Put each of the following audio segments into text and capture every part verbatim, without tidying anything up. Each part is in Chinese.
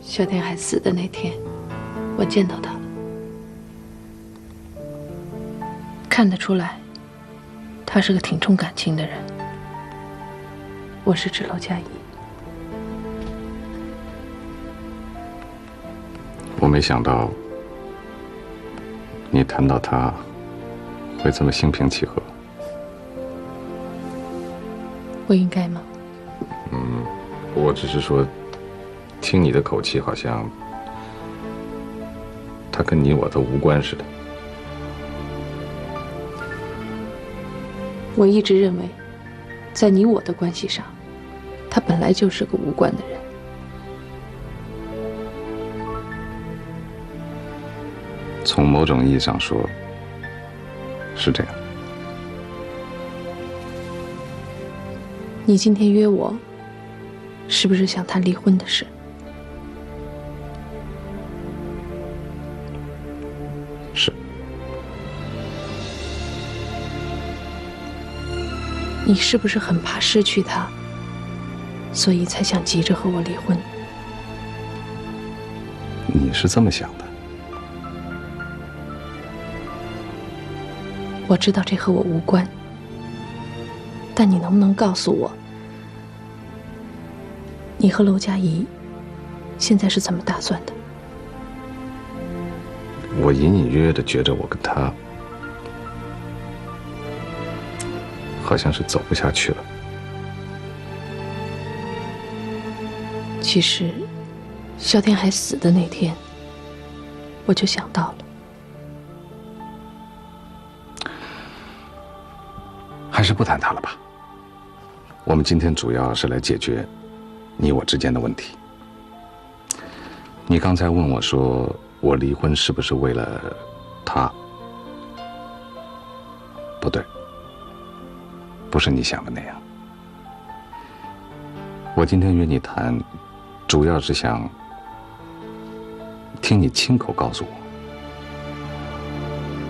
小天海死的那天，我见到他了，看得出来，他是个挺重感情的人。我是指娄佳怡。我没想到，你谈到他，会这么心平气和。不应该吗？嗯，我只是说。 听你的口气，好像他跟你我都无关似的。我一直认为，在你我的关系上，他本来就是个无关的人。从某种意义上说，是这样。你今天约我，是不是想谈离婚的事？ 你是不是很怕失去他，所以才想急着和我离婚？你是这么想的？我知道这和我无关，但你能不能告诉我，你和娄佳怡现在是怎么打算的？我隐隐约约的觉着，我跟他。 好像是走不下去了。其实，萧天海死的那天，我就想到了。还是不谈他了吧。我们今天主要是来解决你我之间的问题。你刚才问我说，我离婚是不是为了他？不对。 不是你想的那样。我今天约你谈，主要是想听你亲口告诉我，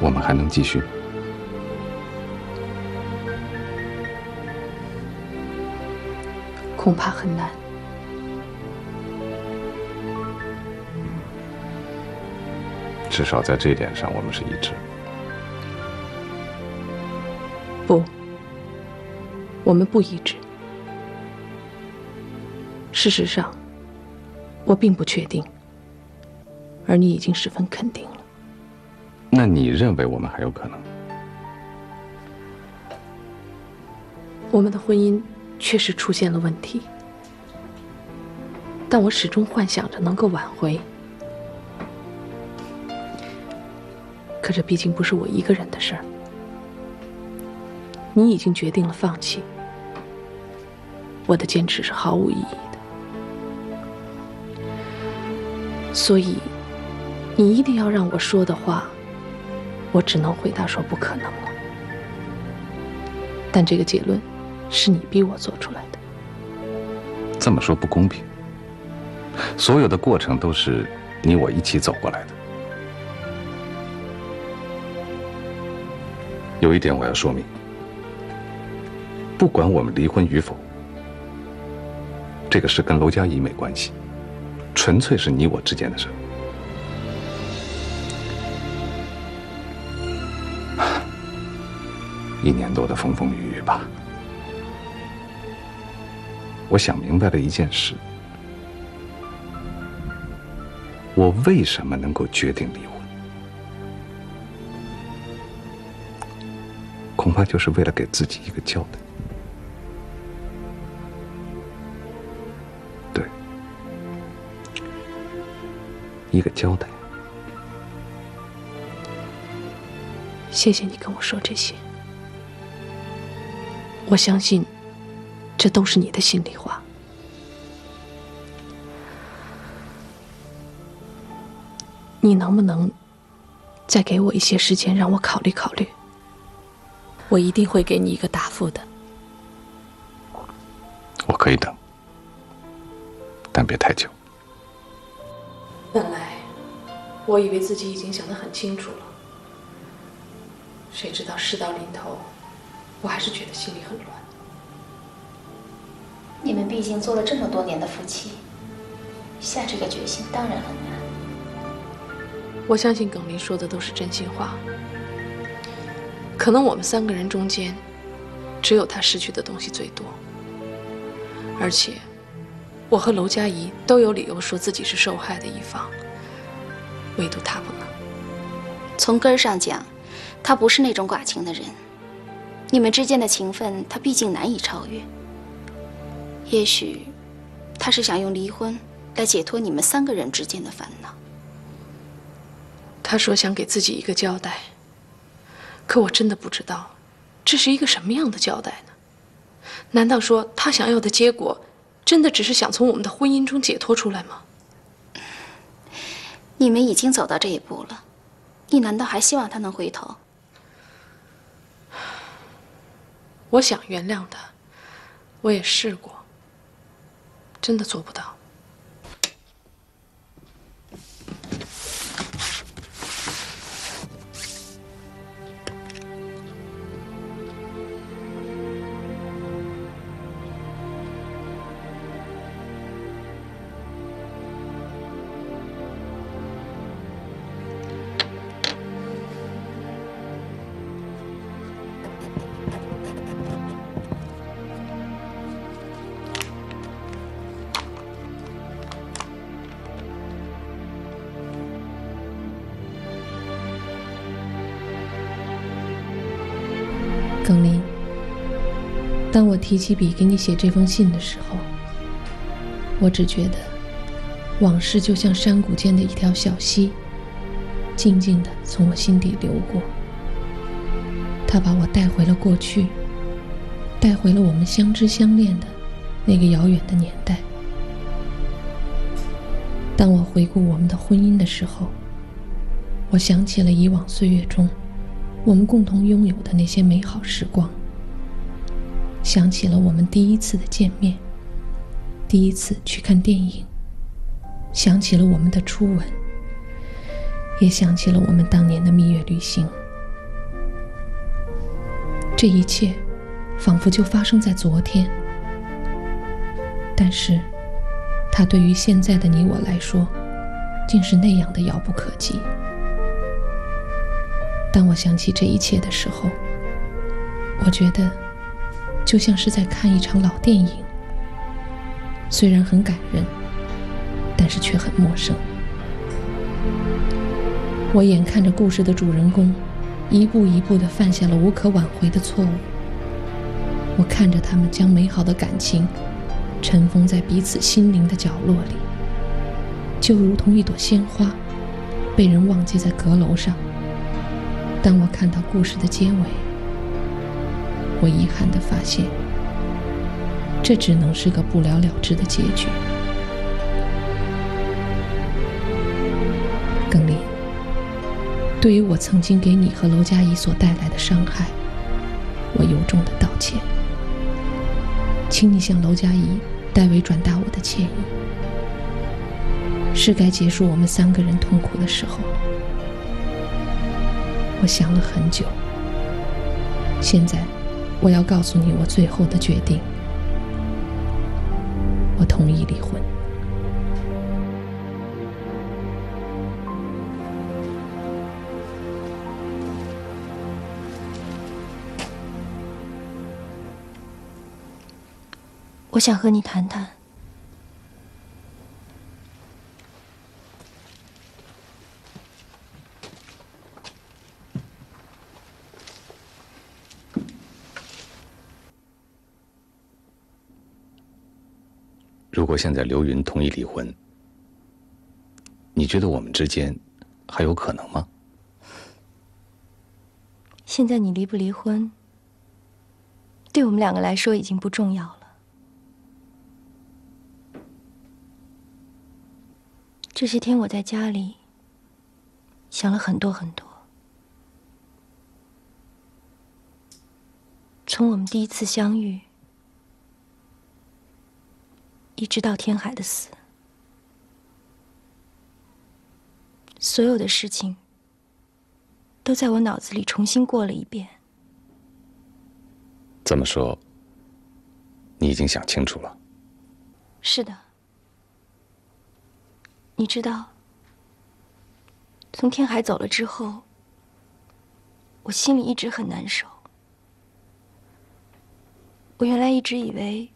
我们还能继续？恐怕很难。至少在这一点上，我们是一致。不。 我们不一致。事实上，我并不确定，而你已经十分肯定了。那你认为我们还有可能？我们的婚姻确实出现了问题，但我始终幻想着能够挽回。可这毕竟不是我一个人的事儿。你已经决定了放弃。 我的坚持是毫无意义的，所以你一定要让我说的话，我只能回答说不可能了。但这个结论是你逼我做出来的。这么说不公平。所有的过程都是你我一起走过来的。有一点我要说明，不管我们离婚与否。 这个事跟娄佳怡没关系，纯粹是你我之间的事。一年多的风风雨雨吧，我想明白了一件事：我为什么能够决定离婚？恐怕就是为了给自己一个交代。 一个交代。谢谢你跟我说这些，我相信这都是你的心里话。你能不能再给我一些时间，让我考虑考虑？我一定会给你一个答复的。我可以等，但别太久。 本来我以为自己已经想得很清楚了，谁知道事到临头，我还是觉得心里很乱。你们毕竟做了这么多年的夫妻，下这个决心当然很难。我相信耿林说的都是真心话。可能我们三个人中间，只有他失去的东西最多。而且，我和娄佳怡都有理由说自己是受害的一方，唯独他不能。从根上讲，他不是那种寡情的人。你们之间的情分，他毕竟难以超越。也许，他是想用离婚来解脱你们三个人之间的烦恼。他说想给自己一个交代。 可我真的不知道，这是一个什么样的交代呢？难道说他想要的结果，真的只是想从我们的婚姻中解脱出来吗？你们已经走到这一步了，你难道还希望他能回头？我想原谅他，我也试过，真的做不到。 耿林，当我提起笔给你写这封信的时候，我只觉得往事就像山谷间的一条小溪，静静地从我心底流过。它把我带回了过去，带回了我们相知相恋的那个遥远的年代。当我回顾我们的婚姻的时候，我想起了以往岁月中 我们共同拥有的那些美好时光，想起了我们第一次的见面，第一次去看电影，想起了我们的初吻，也想起了我们当年的蜜月旅行。这一切，仿佛就发生在昨天，但是，它对于现在的你我来说，竟是那样的遥不可及。 当我想起这一切的时候，我觉得就像是在看一场老电影，虽然很感人，但是却很陌生。我眼看着故事的主人公一步一步地犯下了无可挽回的错误，我看着他们将美好的感情尘封在彼此心灵的角落里，就如同一朵鲜花被人忘记在阁楼上。 当我看到故事的结尾，我遗憾地发现，这只能是个不了了之的结局。耿林，对于我曾经给你和娄佳怡所带来的伤害，我由衷地道歉，请你向娄佳怡代为转达我的歉意。是该结束我们三个人痛苦的时候了。 我想了很久，现在我要告诉你我最后的决定，我同意离婚。我想和你谈谈。 如果现在刘云同意离婚，你觉得我们之间还有可能吗？现在你离不离婚，对我们两个来说已经不重要了。这些天我在家里想了很多很多，从我们第一次相遇 一直到天海的死，所有的事情都在我脑子里重新过了一遍。这么说，你已经想清楚了？是的，你知道，从天海走了之后，我心里一直很难受。我原来一直以为，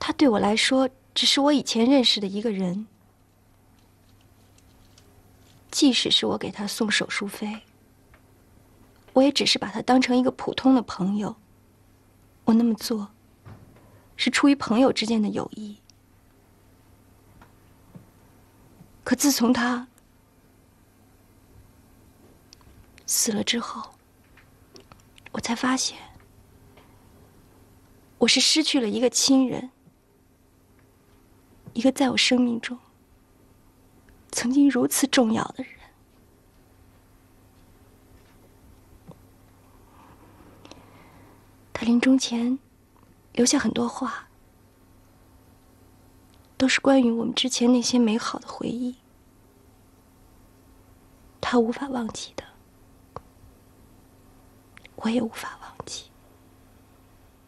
他对我来说只是我以前认识的一个人，即使是我给他送手术费，我也只是把他当成一个普通的朋友。我那么做，是出于朋友之间的友谊。可自从他死了之后，我才发现，我是失去了一个亲人，一个在我生命中曾经如此重要的人。他临终前留下很多话，都是关于我们之前那些美好的回忆，他无法忘记的，我也无法忘记。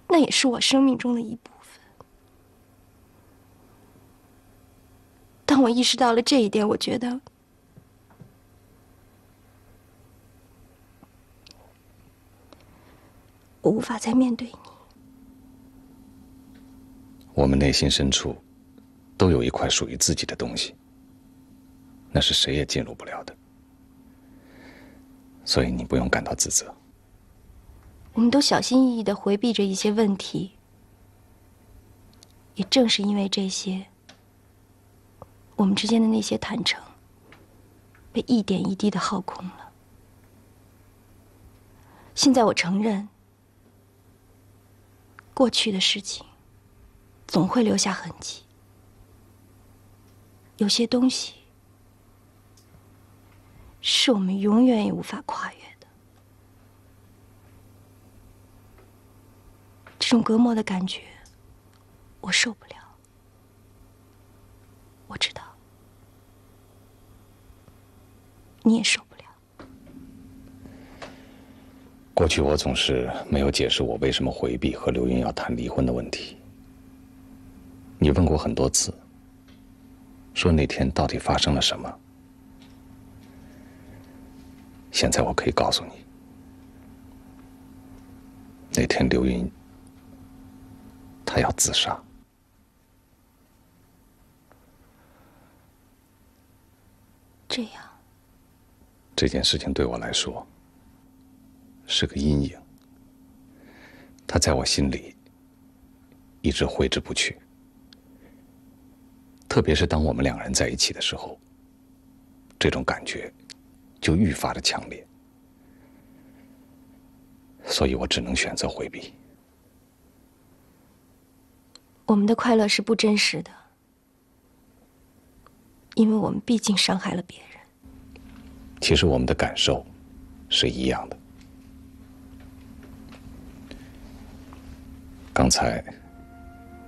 那也是我生命中的一部分。当我意识到了这一点，我觉得我无法再面对你。我们内心深处都有一块属于自己的东西，那是谁也进入不了的，所以你不用感到自责。我们都小心翼翼地回避着一些问题，也正是因为这些，我们之间的那些坦诚被一点一滴地耗空了。现在我承认，过去的事情总会留下痕迹，有些东西是我们永远也无法跨越的。这种隔膜的感觉，我受不了。我知道，你也受不了。过去我总是没有解释我为什么回避和刘云要谈离婚的问题。你问过很多次，说那天到底发生了什么。现在我可以告诉你，那天刘云他要自杀。这样，这件事情对我来说是个阴影，它在我心里一直挥之不去。特别是当我们两人在一起的时候，这种感觉就愈发的强烈，所以我只能选择回避。我们的快乐是不真实的，因为我们毕竟伤害了别人。其实我们的感受是一样的。刚才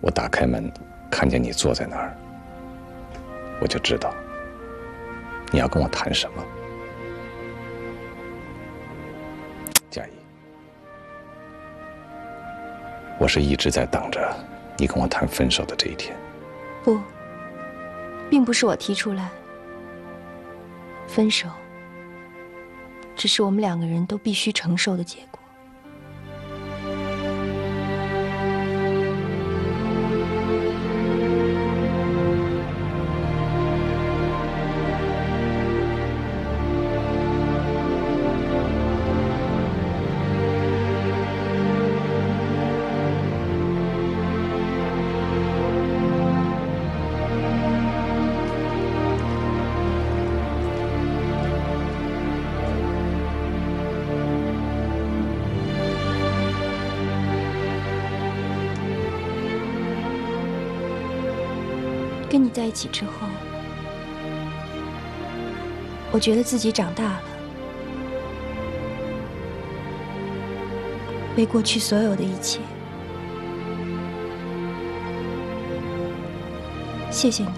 我打开门，看见你坐在那儿，我就知道你要跟我谈什么。佳怡，我是一直在等着你跟我谈分手的这一天。不，并不是我提出来，分手只是我们两个人都必须承受的结果。跟你在一起之后，我觉得自己长大了，为过去所有的一切，谢谢你。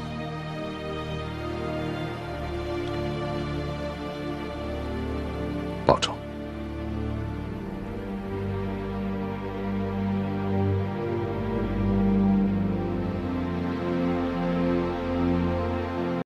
保重。